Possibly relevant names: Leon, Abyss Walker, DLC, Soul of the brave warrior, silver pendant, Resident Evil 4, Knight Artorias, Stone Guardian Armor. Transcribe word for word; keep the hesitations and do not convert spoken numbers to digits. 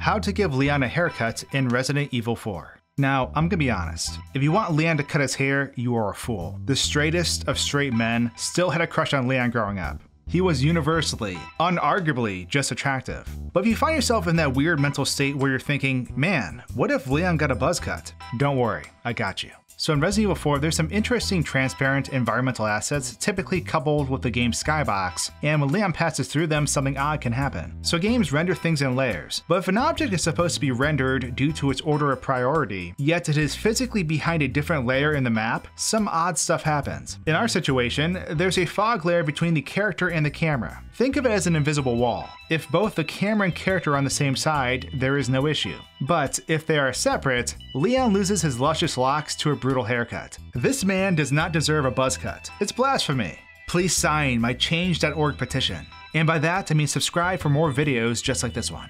How to give Leon a haircut in Resident Evil four. Now, I'm gonna be honest, if you want Leon to cut his hair, you are a fool. The straightest of straight men still had a crush on Leon growing up. He was universally, unarguably just attractive. But if you find yourself in that weird mental state where you're thinking, man, what if Leon got a buzz cut? Don't worry, I got you. So in Resident Evil four, there's some interesting transparent environmental assets typically coupled with the game's skybox, and when Leon passes through them, something odd can happen. So games render things in layers, but if an object is supposed to be rendered due to its order of priority, yet it is physically behind a different layer in the map, some odd stuff happens. In our situation, there's a fog layer between the character and the camera. Think of it as an invisible wall. If both the camera and character are on the same side, there is no issue. But if they are separate, Leon loses his luscious locks to a brutal haircut. This man does not deserve a buzz cut. It's blasphemy. Please sign my change dot org petition. And by that, I mean subscribe for more videos just like this one.